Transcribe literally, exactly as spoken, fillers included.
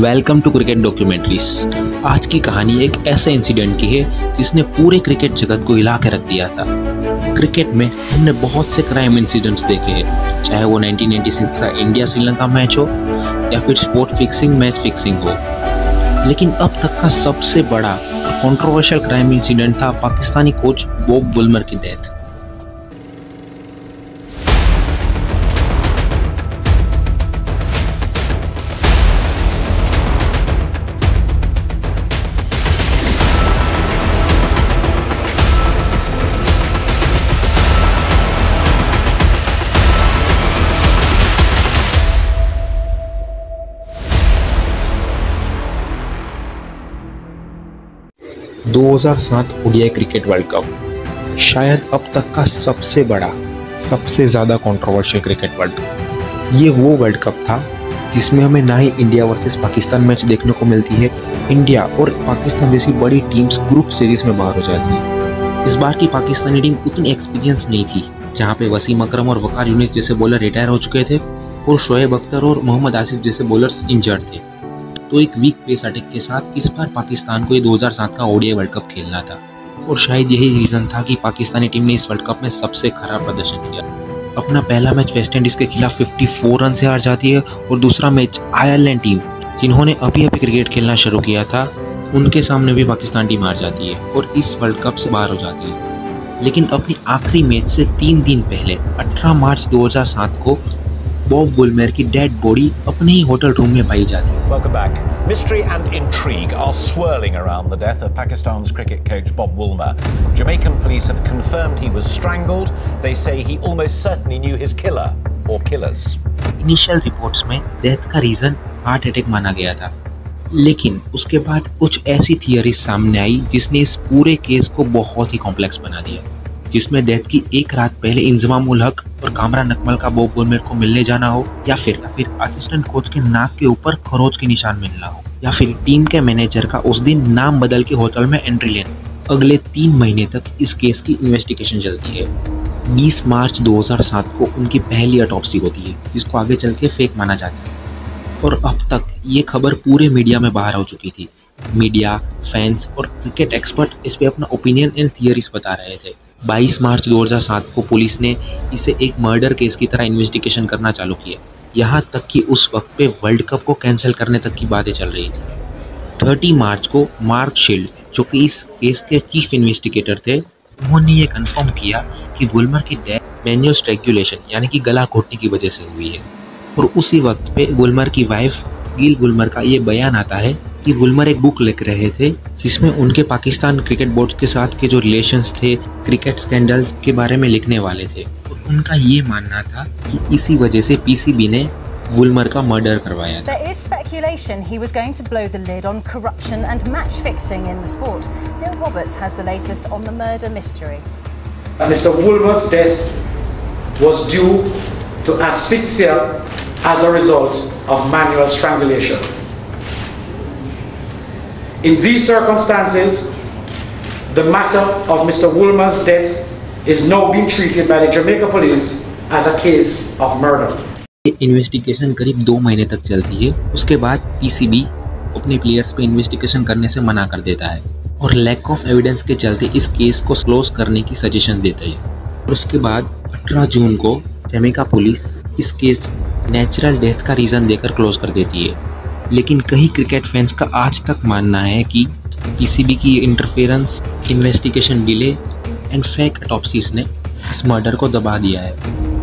Welcome to cricket documentaries. आज की कहानी एक ऐसे इंसिडेंट की है जिसने पूरे क्रिकेट जगत को हिला के रख दिया था। क्रिकेट में हमने बहुत से क्राइम इंसिडेंट्स देखे हैं, चाहे वो नाइनटीन नाइंटी सिक्स का इंडिया श्रीलंका मैच हो या फिर स्पोर्ट फिक्सिंग मैच फिक्सिंग हो, लेकिन अब तक का सबसे बड़ा कॉन्ट्रोवर्शियल क्राइम इंसिडेंट था पाकिस्तानी कोच बॉब वुलमर की डेथ। दो हज़ार सात ओडीआई क्रिकेट वर्ल्ड कप शायद अब तक का सबसे बड़ा, सबसे ज़्यादा कंट्रोवर्शियल क्रिकेट वर्ल्ड कप। ये वो वर्ल्ड कप था जिसमें हमें ना ही इंडिया वर्सेस पाकिस्तान मैच देखने को मिलती है, इंडिया और पाकिस्तान जैसी बड़ी टीम्स ग्रुप स्टेजेस में बाहर हो जाती है। इस बार की पाकिस्तानी टीम उतनी एक्सपीरियंस नहीं थी, जहाँ पे वसीम अकरम और वकार यूनिस जैसे बॉलर रिटायर हो चुके थे और शोएब अख्तर और मोहम्मद आसिफ जैसे बॉलर्स इंजर्ड थे। तो एक वीक पेस अटैक के साथ इस बार पाकिस्तान को ये दो हज़ार सात का ओडीआई वर्ल्ड कप खेलना था और शायद यही रीज़न था कि पाकिस्तानी टीम ने इस वर्ल्ड कप में सबसे खराब प्रदर्शन किया। अपना पहला मैच वेस्ट इंडीज़ के खिलाफ चौवन रन से हार जाती है और दूसरा मैच आयरलैंड टीम, जिन्होंने अभी अभी क्रिकेट खेलना शुरू किया था, उनके सामने भी पाकिस्तान टीम हार जाती है और इस वर्ल्ड कप से बाहर हो जाती है। लेकिन अपने आखिरी मैच से तीन दिन पहले अठारह मार्च दो हज़ार सात को बॉब वुलमर की डेड बॉडी अपने ही होटल रूम में पाई जाती है। Welcome back. Mystery and intrigue are swirling around the death of Pakistan's cricket coach Bob Woolmer. Jamaican police have confirmed he was strangled. They say he almost certainly knew his killer or killers. Initial reports में death का reason heart attack माना गया था, लेकिन उसके बाद कुछ ऐसी थियरीज सामने आई जिसने इस पूरे केस को बहुत ही कॉम्प्लेक्स बना दिया, जिसमें डेथ की एक रात पहले इंजमाम-उल-हक और कामरान अकमल का बॉब वुलमर को मिलने जाना हो, या फिर फिर असिस्टेंट कोच के नाक के ऊपर खरोच के निशान मिलना हो, या फिर टीम के मैनेजर का उस दिन नाम बदल के होटल में एंट्री लेना। अगले तीन महीने तक इस केस की इन्वेस्टिगेशन चलती है। बीस मार्च दो हज़ार सात को उनकी पहली ऑटोप्सी होती है, जिसको आगे चल के फेक माना जाता है, और अब तक ये खबर पूरे मीडिया में बाहर हो चुकी थी। मीडिया, फैंस और क्रिकेट एक्सपर्ट इस पर अपना ओपिनियन एंड थियरीज बता रहे थे। बाईस मार्च दो हज़ार सात को पुलिस ने इसे एक मर्डर केस की तरह इन्वेस्टिगेशन करना चालू किया, यहाँ तक कि उस वक्त पे वर्ल्ड कप को कैंसिल करने तक की बातें चल रही थी। तीस मार्च को मार्क शील्ड, जो कि इस केस के चीफ इन्वेस्टिगेटर थे, उन्होंने ये कंफर्म किया कि वुलमर की डेथ मैन्युअल स्ट्रैंगुलेशन यानी कि गला घोटने की वजह से हुई है। और उसी वक्त पे वुलमर की वाइफ गिल वुलमर का ये बयान आता है कि वुलमर एक बुक लिख रहे थे जिसमें उनके पाकिस्तान क्रिकेट बोर्ड्स के साथ के जो रिलेशंस थे, क्रिकेट स्कैंडल्स के बारे में लिखने वाले थे, और उनका ये मानना था कि इसी वजह से पीसीबी ने वुलमर का मर्डर करवाया था। There is speculation he was going to blow the lid on corruption and match fixing in the sport. Neil Roberts has the latest on the murder mystery. Mister Woolmer's death was due to asphyxia as a result of manual strangulation. In these circumstances, the matter of Mister Woolmer's death is now being treated by the Jamaica police as a case of murder. ये investigation करीब दो महीने तक चलती है। उसके बाद PCB अपने प्लेयर्स पे इन्वेस्टिगेशन करने से मना कर देता है और लैक ऑफ एविडेंस के चलते इस केस को क्लोज करने की सजेशन देता है। और उसके बाद अठारह जून को जमैका पुलिस इस केस नेचुरल डेथ का रीज़न देकर क्लोज कर देती है। लेकिन कई क्रिकेट फैंस का आज तक मानना है कि पीसीबी की interference, investigation delay and fake autopsies ने इस मर्डर को दबा दिया है।